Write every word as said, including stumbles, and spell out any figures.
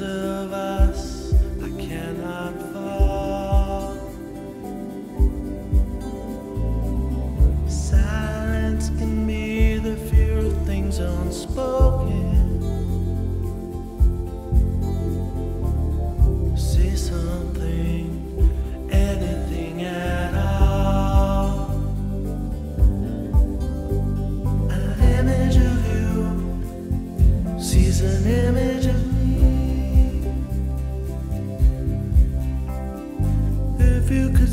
because of us I cannot fall. Silence can be the fear of things unspoken. Say something, anything at all. An image of you sees an image of me. If you could